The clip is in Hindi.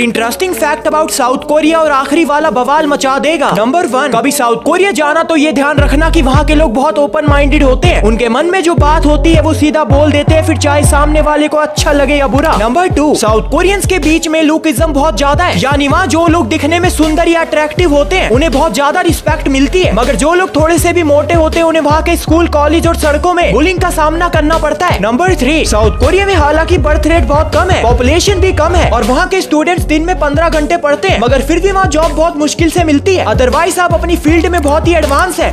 Interesting fact about South Korea और आखिरी वाला बवाल मचा देगा। नंबर 1, कभी साउथ कोरिया जाना तो ये ध्यान रखना कि वहाँ के लोग बहुत ओपन माइंडेड होते हैं, उनके मन में जो बात होती है वो सीधा बोल देते हैं, फिर चाहे सामने वाले को अच्छा लगे या बुरा। नंबर 2, साउथ कोरियंस के बीच में लुकिज्म बहुत ज्यादा है, यानी वहाँ जो लोग दिखने में सुंदर या अट्रैक्टिव होते हैं उन्हें बहुत ज्यादा रिस्पेक्ट मिलती है, मगर जो लोग थोड़े से भी मोटे होते हैं उन्हें वहाँ के स्कूल, कॉलेज और सड़कों में बुलिंग का सामना करना पड़ता है। नंबर 3, साउथ कोरिया में हालांकि बर्थ रेट बहुत कम है, पॉपुलेशन भी कम है और वहाँ के स्टूडेंट्स दिन में 15 घंटे पढ़ते हैं, मगर फिर भी वहाँ जॉब बहुत मुश्किल से मिलती है। अदरवाइज आप अपनी फील्ड में बहुत ही एडवांस है।